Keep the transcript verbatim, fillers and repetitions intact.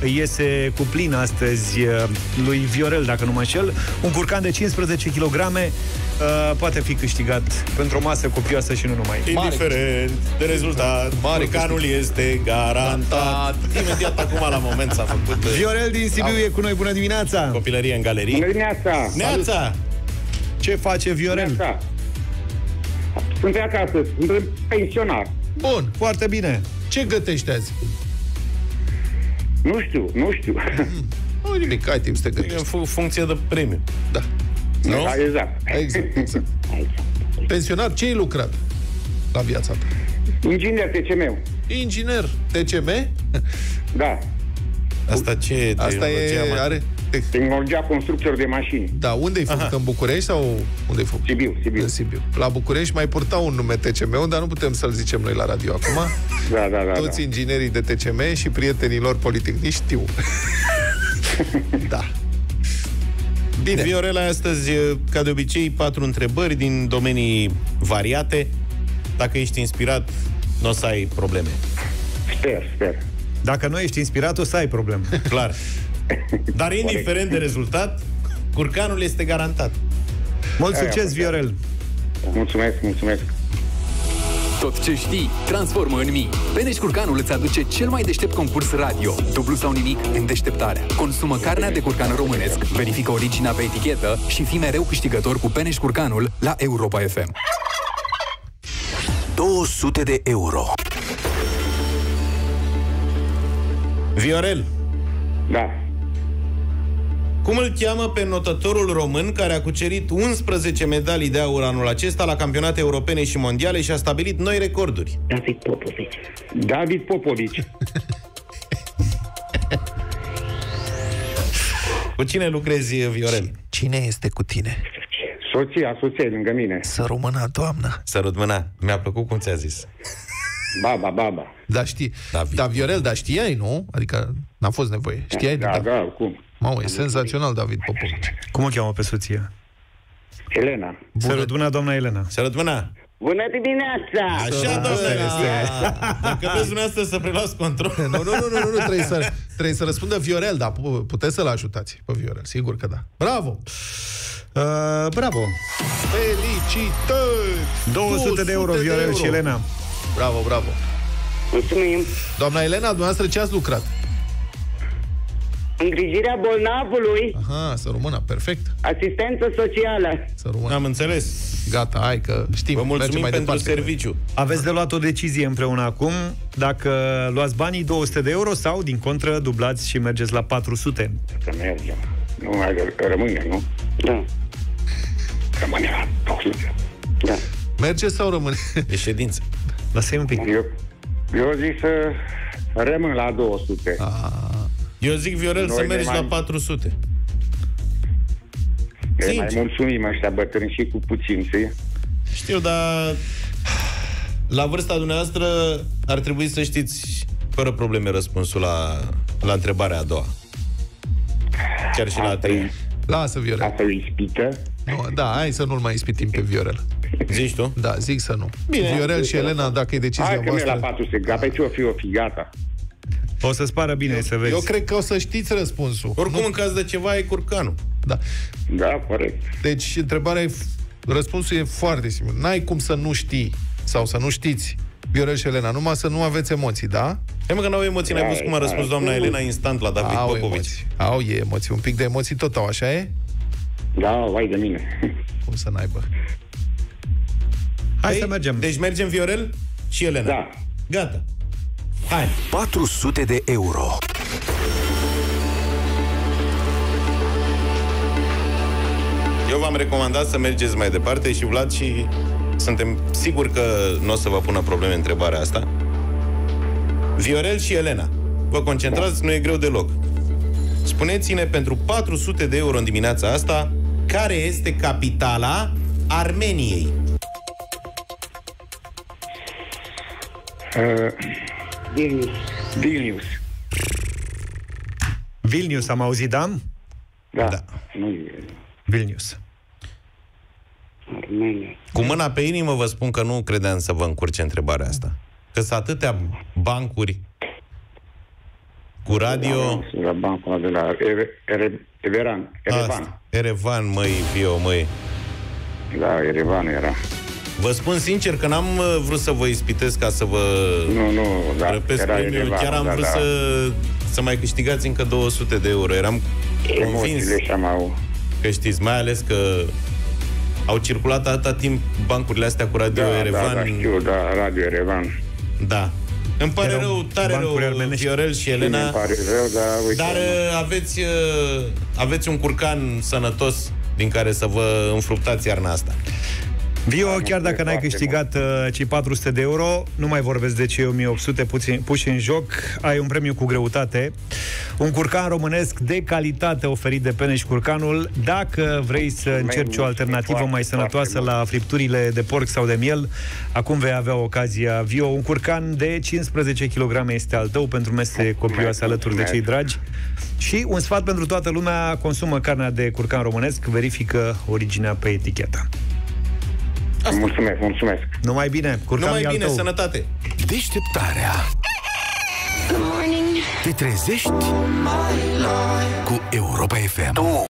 îi iese cu plin astăzi lui Viorel, dacă nu mă înșel. Un curcan de cincisprezece kilograme poate fi câștigat pentru o masă copioasă și nu numai. Indiferent de rezultat, curcanul este garantat. Imediat acum, la moment, s-a făcut. Viorel din Sibiu e cu noi. Bună dimineața! Copilărie în galerie. Bună dimineața! Neața! Ce face Viorel? Sunt acasă, sunt pensionar. Bun, foarte bine. Ce gătești azi? Nu știu, nu știu. Nu nimic, ai timp să te gătești. E în funcție de premiu. Da. Nu? Da, exact. Exact, exact. Pensionar, ce ai lucrat la viața ta? Inginer T C M. Inginer T C M? Da. Asta ce? Asta e, mai... are... Tehnologia construcțiilor de mașini. Da, unde-i făcut? În București sau unde-i făcut? Sibiu, Sibiu. În Sibiu. La București mai purta un nume T C M, dar nu putem să-l zicem noi la radio acum. Da, da, da. Toți da. Inginerii de T C M și prietenii lor politicieni știu. Da. Bine. Viorel, astăzi, ca de obicei, patru întrebări din domenii variate. Dacă ești inspirat, nu o să ai probleme. Sper, sper. Dacă nu ești inspirat, o să ai probleme. Clar. Dar indiferent de rezultat, curcanul este garantat. Mult succes, Viorel! Mulțumesc, mulțumesc! Tot ce știi, transformă în mii. Peneș Curcanul îți aduce cel mai deștept concurs radio. Dublu sau nimic în deșteptarea. Consumă carnea de curcan românesc, verifică originea pe etichetă și fii mereu câștigător cu Peneș Curcanul la Europa F M. două sute de euro. Viorel! Da. Cum îl cheamă pe notătorul român care a cucerit unsprezece medalii de aur anul acesta la campionate europene și mondiale și a stabilit noi recorduri? David Popovici. David Popovici. Cu cine lucrezi, Viorel? Cine este cu tine? Soția, soția lângă mine. Sărut mâna, doamnă. Sărut mâna. Mi-a plăcut cum ți-a zis. Baba, baba. Dar știi, David. Dar Viorel, dar știai, nu? Adică n-a fost nevoie. Știai? Da, da, da, cum? Mamă, e senzațional, David Popovici. Cum o cheamă pe soția? Elena. Sărut mâna, doamna Elena. Sărut mâna. Bună dimineața! Așa, doamna! Dacă vreți dumneavoastră să preluați control. Nu, nu, nu, nu, nu, trebuie să, trebuie să răspundă Viorel, dar puteți să-l ajutați pe Viorel, sigur că da. Bravo! Uh, bravo! Felicitări! două sute de euro, Viorel și Elena. Bravo, bravo. Mulțumim. Doamna Elena, dumneavoastră ce ați lucrat? Îngrijirea bolnavului. Aha, să rămână, perfect. Asistență socială. Să rămână. Am înțeles. Gata, hai că știm. Vă mulțumim mai pentru departe, serviciu. Aveți de luat o decizie împreună acum, dacă luați banii două sute de euro sau, din contră, dublați și mergeți la patru sute. Să mergem. Nu mai rămâne, nu? Da. Rămâne la două sute. Da. Merge sau rămâne? E ședință. Lasă-i un pic. Eu, eu zic să rămân la două sute. A... Eu zic, Viorel, noi să mergi mai... la patru sute. Ne mai mulțumim ăștia bătrâni și cu puțin, știi? Știu, dar la vârsta dumneavoastră ar trebui să știți fără probleme răspunsul la, la întrebarea a doua. Chiar și asta la a treia. Lasă, Viorel. Asta îi ispită? No, da, hai să nu-l mai ispitim pe Viorel. Zici tu? Da, zic să nu. Bine, Viorel și Elena, dacă e decizia voastră... Hai că nu e la patru sute, gata, ce o fi, o fi, gata. O să-ți pară bine, eu, să vezi. Eu cred că o să știți răspunsul. Oricum, nu? În caz de ceva, e curcanul. Da, da, corect. Deci, întrebarea e... Răspunsul e foarte simplu. N-ai cum să nu știi sau să nu știți, Viorel și Elena, numai să nu aveți emoții, da? Hai mă că n-au emoții, n-ai văzut cum a răspuns doamna Elena instant la David Popovici. Au e emoții, un pic de emoții tot au, așa e? Da, vai de mine. Cum să n-aibă? Hai să mergem. Deci mergem Viorel și Elena. Da. Gata. Hai. patru sute de euro. Eu v-am recomandat să mergeți mai departe și Vlad și suntem siguri că nu o să vă pună probleme întrebarea asta. Viorel și Elena, vă concentrați, nu e greu deloc. Spuneți-ne pentru patru sute de euro în dimineața asta, care este capitala Armeniei? Uh, Vilnius. Vilnius. Vilnius, am auzit, da? Da. Da. Vilnius. Armenia. Cu mâna pe inimă vă spun că nu credeam să vă încurce întrebarea asta. Că sunt atâtea bancuri cu radio... La bancul de la Erevan. Erevan, măi, Vio, măi. Da, Erevan era. Vă spun sincer că n-am vrut să vă ispitesc ca să vă... Nu, nu, da, răpesc premiul. Chiar am da, vrut da. Să, să mai câștigați încă două sute de euro. Eram convins că știți, mai ales că au circulat atâta timp bancurile astea cu Radio da, Erevan. Da, da, știu, da, Radio Erevan. Da. Îmi pare rău, tare rău, Viorel și Elena. Îmi pare rău, dar uite, dar aveți, aveți un curcan sănătos din care să vă înfructați iarna asta. Vio, chiar dacă n-ai câștigat uh, cei patru sute de euro, nu mai vorbesc de cei o mie opt sute puțin, puși în joc. Ai un premiu cu greutate, un curcan românesc de calitate oferit de Peneș Curcanul. Dacă vrei să încerci o alternativă mai sănătoasă la fripturile de porc sau de miel, acum vei avea ocazia. Vio, un curcan de cincisprezece kilograme este al tău pentru mese copioase alături de cei dragi. Și un sfat pentru toată lumea: consumă carnea de curcan românesc, verifică originea pe eticheta. Asta. Mulțumesc, mulțumesc. Numai bine, curcam Numai bine, tău. Sănătate. Deșteptarea. Te trezești cu Europa F M.